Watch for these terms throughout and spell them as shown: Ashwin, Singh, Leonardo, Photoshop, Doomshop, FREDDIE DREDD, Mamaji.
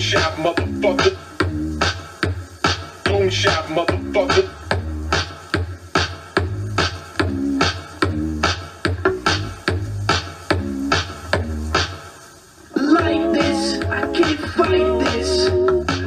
Doomshop, motherfucker. Doomshop, motherfucker. Like this, I can't fight this.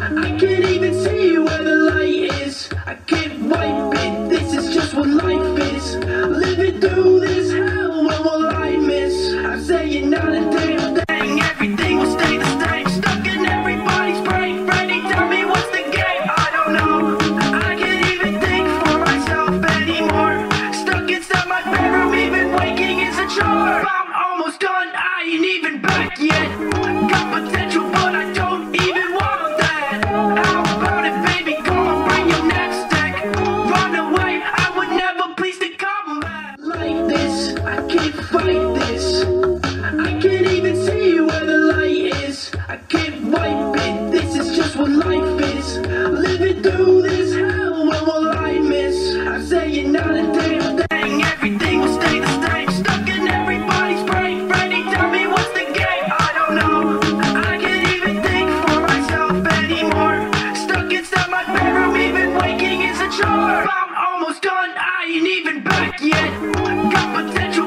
I can't even see where the light is. I can't wipe it. This is just what life is. Living through this hell, what will I miss? I say you're not a damn thing. Everything will stay the same. Stuck in everybody's brain. Freddy, tell me what's the game? I don't know. I can't even think for myself anymore. Stuck inside my bedroom, even waking is a chore. I'm almost done. I ain't even back yet. Got potential, but I don't even want that. How about it, baby? Come on, bring your knapsack. Run away, I would never please to come back. Like this, I can't fight this. I can't even see where the light is. I can't wipe it, this is just what life is. Living through this hell, what will I miss? I say you're not a damn thing, everything will stay the same. Stuck in everybody's brain. Freddy, tell me what's the game? I don't know. I can't even think for myself anymore. Stuck inside my bedroom, even waking is a chore. I'm almost done, I ain't even back yet. Got potential.